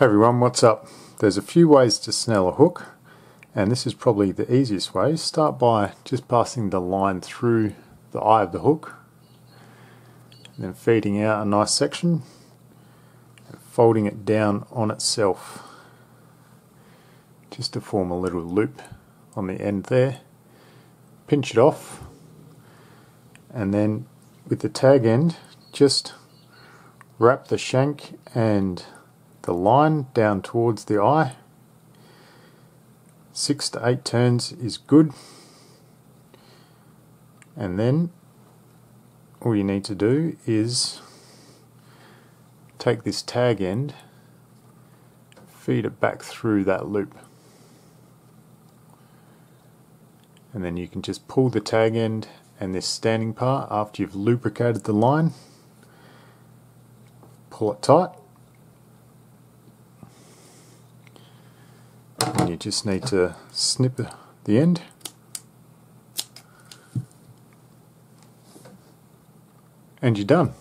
Hey everyone, what's up? There's a few ways to snell a hook, and this is probably the easiest way. Start by just passing the line through the eye of the hook, and then feeding out a nice section and folding it down on itself just to form a little loop on the end there. Pinch it off, and then with the tag end just wrap the shank and the line down towards the eye. 6 to 8 turns is good, and then all you need to do is take this tag end, feed it back through that loop, and then you can just pull the tag end and this standing part after you've lubricated the line, pull it tight. You just need to snip the end, and you're done.